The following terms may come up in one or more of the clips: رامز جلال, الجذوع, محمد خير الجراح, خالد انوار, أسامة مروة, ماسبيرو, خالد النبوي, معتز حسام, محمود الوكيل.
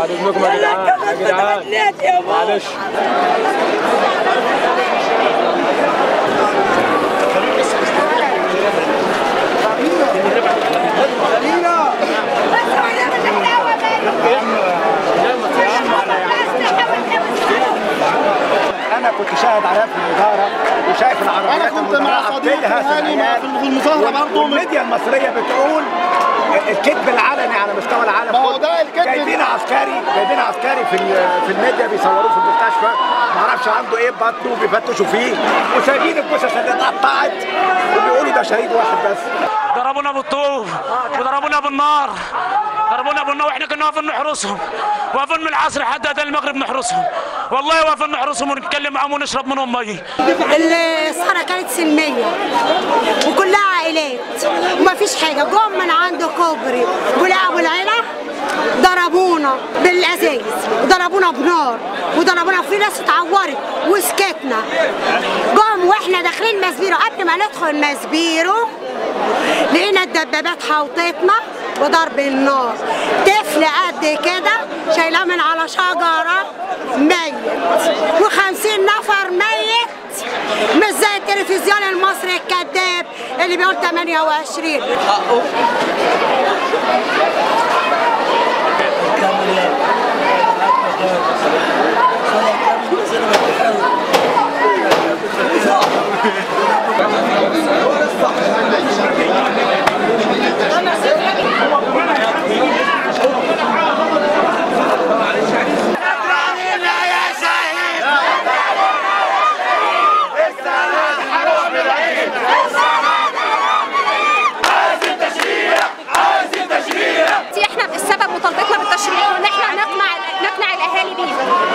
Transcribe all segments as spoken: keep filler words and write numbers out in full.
بعد اذنكم يا جدعان يا جدعان معلش انا كنت شاهد عليها في المظاهره وشايف العربيات انا كنت مع صديقي في المظاهره برضه الميديا المصريه بتقول الكذب العلني على مستوى العالم. ما هو ده الكذب. جايبين عسكري جايبين عسكري في في الميديا بيصوروه في المستشفى ما اعرفش عنده ايه بطنه بيفتشوا فيه وسايبين الجثث اللي اتقطعت وبيقولوا ده شهيد واحد بس. ضربونا بالطوب وضربونا بالنار ضربونا بالنار واحنا كنا واقفين نحرسهم واقفين من العصر لحد اذان المغرب نحرسهم والله واقفين نحرسهم ونتكلم معاهم ونشرب منهم ميه. الصحراء كانت سلميه وكلها عائلات ومفيش حاجه جم من عنده كوبري ولقوا العيله ضربونا بالازايز وضربونا بنار وضربونا في ناس اتعورت وسكتنا. جم واحنا داخلين ماسبيرو قبل ما ندخل ماسبيرو لقينا الدبابات حوطتنا وضرب النار. طفل قد كده شايلاه من على شجره ميت وخمسين نفر ميت مش زي التلفزيون المصري الكذاب اللي بيقول ثمانية وعشرين. حقه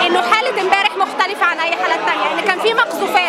انه حاله امبارح مختلفه عن اي حاله ثانيه ان كان في مقذوفات